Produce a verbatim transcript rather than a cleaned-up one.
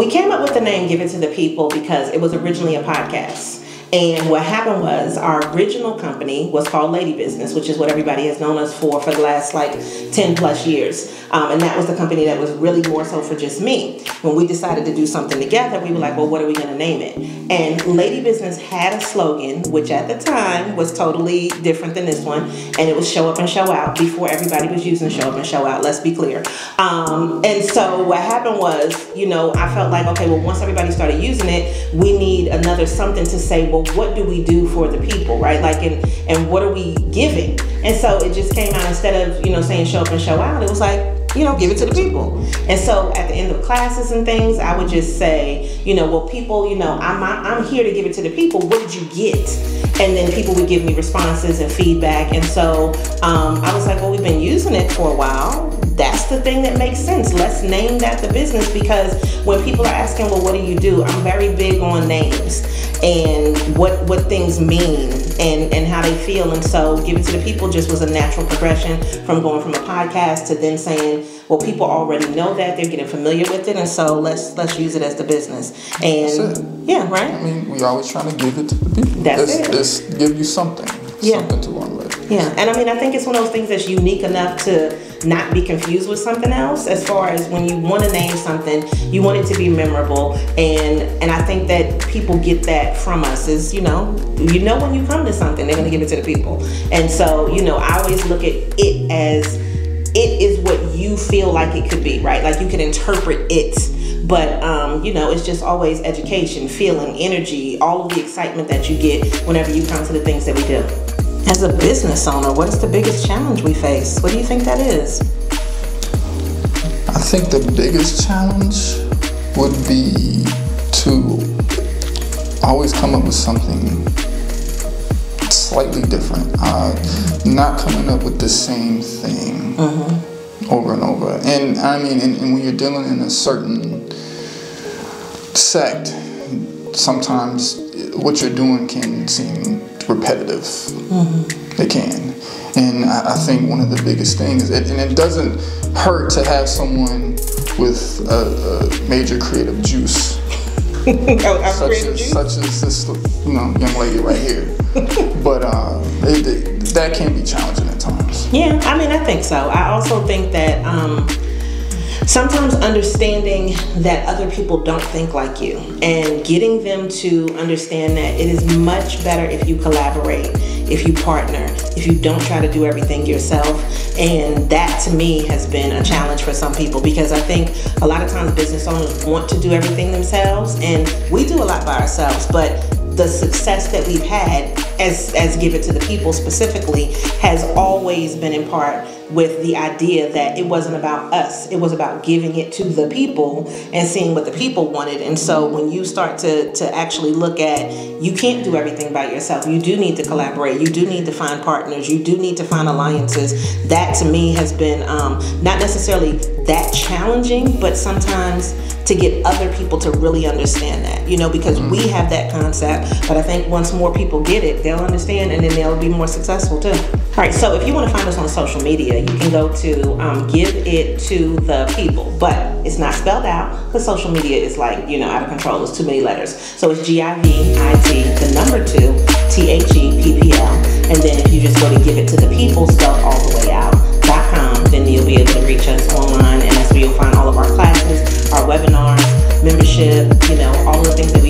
We came up with the name Give It to the People because it was originally a podcast. And what happened was our original company was called Lady Business, which is what everybody has known us for for the last like ten plus years. Um, and that was the company that was really more so for just me. When we decided to do something together, we were like, well, what are we going to name it? And Lady Business had a slogan, which at the time was totally different than this one. And it was show up and show out, before everybody was using show up and show out. Let's be clear. Um, and so what happened was, you know, I felt like, okay, well, once everybody started using it, we need another something to say, well, what do we do for the people, right? Like, and, and what are we giving? And so it just came out, instead of, you know, saying show up and show out, it was like, you know, give it to the people. And so at the end of classes and things, I would just say, you know, well, people, you know, I'm, I'm here to give it to the people. What did you get? And then people would give me responses and feedback. And so um, I was like, well, we've been using it for a while. That's the thing that makes sense. Let's name that the business, because when people are asking, well, what do you do? I'm very big on names and what what things mean and, and how they feel. And so Give It to the People just was a natural progression from going from a podcast to then saying, well, people already know that. They're getting familiar with it. And so let's let's use it as the business. And yeah, right? I mean, we always trying to give it to the people. That's it. Let's give you something. Yeah. Something to learn with. Yeah. And I mean, I think it's one of those things that's unique enough to not be confused with something else. As far as when you want to name something, you want it to be memorable, and and I think that people get that from us. Is you know you know when you come to something, they're going to give it to the people. And so you know I always look at it as it is what you feel like it could be, right? Like you can interpret it. But, um, you know, it's just always education, feeling, energy, all of the excitement that you get whenever you come to the things that we do. As a business owner, what is the biggest challenge we face? What do you think that is? I think the biggest challenge would be to always come up with something slightly different. Uh, not coming up with the same thing mm-hmm. over and over. And, I mean, and, and when you're dealing in a certain sect, sometimes what you're doing can seem repetitive. Mm-hmm. It can. And I, I think one of the biggest things, it, and it doesn't hurt to have someone with a, a major creative juice, oh, such, creative as, juice? such as this you know, young lady right here. But uh, it, it, that can be challenging at times. Yeah, I mean, I think so. I also think that um, sometimes understanding that other people don't think like you and getting them to understand that it is much better if you collaborate, if you partner, if you don't try to do everything yourself. And that to me has been a challenge for some people, because I think a lot of times business owners want to do everything themselves, and we do a lot by ourselves, but the success that we've had as, as Give It to the People specifically has always been in part with the idea that it wasn't about us. It was about giving it to the people and seeing what the people wanted. And so when you start to, to actually look at, you can't do everything by yourself. You do need to collaborate. You do need to find partners. You do need to find alliances. That to me has been um, not necessarily that challenging, but sometimes to get other people to really understand that, you know, because we have that concept, but I think once more people get it, they'll understand, and then they'll be more successful too. All right, so if you want to find us on social media, you can go to um, Give It to the People, but it's not spelled out because social media is like, you know, out of control. It's too many letters. So it's G I V I T, the number two, T H E P P L. And then if you just go to Give It to the People, spelled all the way out, dot com, then you'll be able to reach us online, and that's where you'll find all of our classes, our webinars, membership, you know, all the things that we